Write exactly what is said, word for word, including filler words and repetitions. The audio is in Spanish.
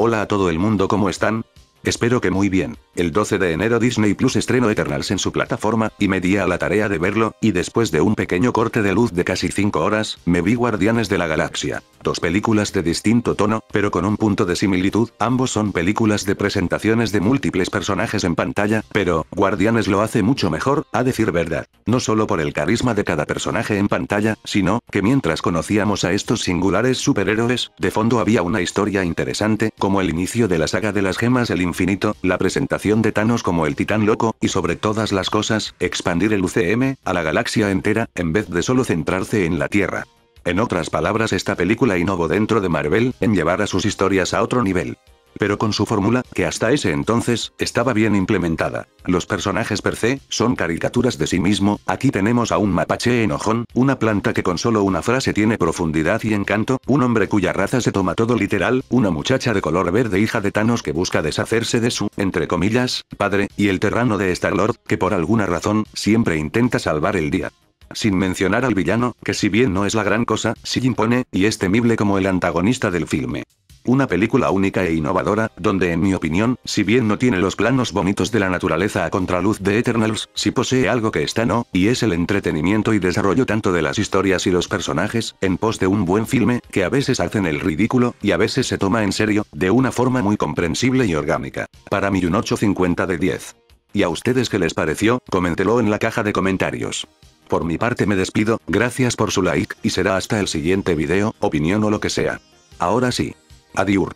Hola a todo el mundo, ¿cómo están? Espero que muy bien. El doce de enero Disney Plus estrenó Eternals en su plataforma, y me di a la tarea de verlo, y después de un pequeño corte de luz de casi cinco horas, me vi Guardianes de la Galaxia. Dos películas de distinto tono, pero con un punto de similitud, ambos son películas de presentaciones de múltiples personajes en pantalla, pero Guardianes lo hace mucho mejor, a decir verdad. No solo por el carisma de cada personaje en pantalla, sino que mientras conocíamos a estos singulares superhéroes, de fondo había una historia interesante, como el inicio de la saga de las gemas el infinito, la presentación de Thanos como el titán loco, y sobre todas las cosas, expandir el U C M, a la galaxia entera, en vez de solo centrarse en la Tierra. En otras palabras, esta película innovó dentro de Marvel, en llevar a sus historias a otro nivel. Pero con su fórmula, que hasta ese entonces, estaba bien implementada. Los personajes per se, son caricaturas de sí mismo, aquí tenemos a un mapache enojón, una planta que con solo una frase tiene profundidad y encanto, un hombre cuya raza se toma todo literal, una muchacha de color verde hija de Thanos que busca deshacerse de su, entre comillas, padre, y el terrano de Star-Lord, que por alguna razón, siempre intenta salvar el día. Sin mencionar al villano, que si bien no es la gran cosa, sí impone, y es temible como el antagonista del filme. Una película única e innovadora, donde en mi opinión, si bien no tiene los planos bonitos de la naturaleza a contraluz de Eternals, sí posee algo que está no, y es el entretenimiento y desarrollo tanto de las historias y los personajes, en pos de un buen filme, que a veces hacen el ridículo, y a veces se toma en serio, de una forma muy comprensible y orgánica. Para mí un ocho cincuenta de diez. ¿Y a ustedes qué les pareció? Coméntelo en la caja de comentarios. Por mi parte me despido, gracias por su like, y será hasta el siguiente video, opinión o lo que sea. Ahora sí. Adiós.